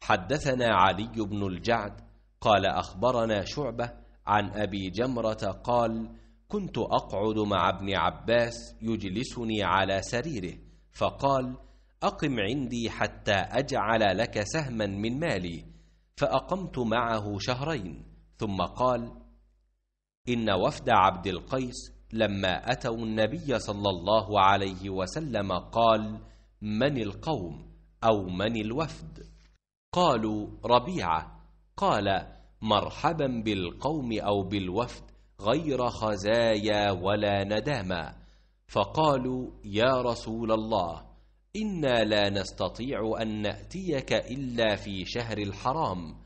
حدثنا علي بن الجعد قال أخبرنا شعبة عن أبي جمرة قال: كنت أقعد مع ابن عباس يجلسني على سريره، فقال: أقم عندي حتى أجعل لك سهما من مالي، فأقمت معه شهرين، ثم قال: إن وفد عبد القيس لما أتوا النبي صلى الله عليه وسلم قال: من القوم أو من الوفد؟ قالوا: ربيعة. قال: مرحبا بالقوم أو بالوفد غير خزايا ولا نداما. فقالوا: يا رسول الله، إنا لا نستطيع أن نأتيك إلا في شهر الحرام،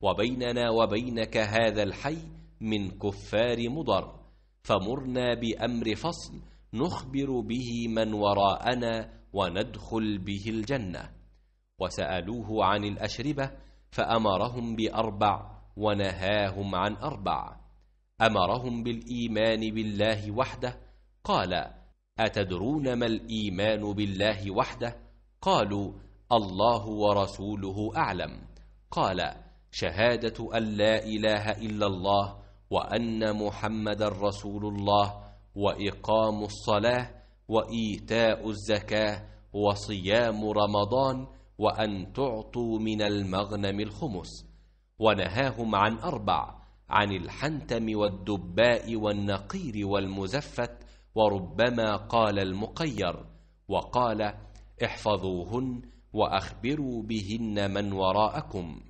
وبيننا وبينك هذا الحي من كفار مضر، فمرنا بأمر فصل نخبر به من وراءنا وندخل به الجنة. وسألوه عن الأشربة فأمرهم بأربع ونهاهم عن أربع. أمرهم بالإيمان بالله وحده، قال: أتدرون ما الإيمان بالله وحده؟ قالوا: الله ورسوله أعلم. قال: شهادة أن لا إله إلا الله وأن محمد رسول الله، وإقام الصلاة، وإيتاء الزكاة، وصيام رمضان، وأن تعطوا من المغنم الخمس. ونهاهم عن أربع، عن الحنتم والدباء والنقير والمزفت، وربما قال المقير، وقال: احفظوهن وأخبروا بهن من وراءكم.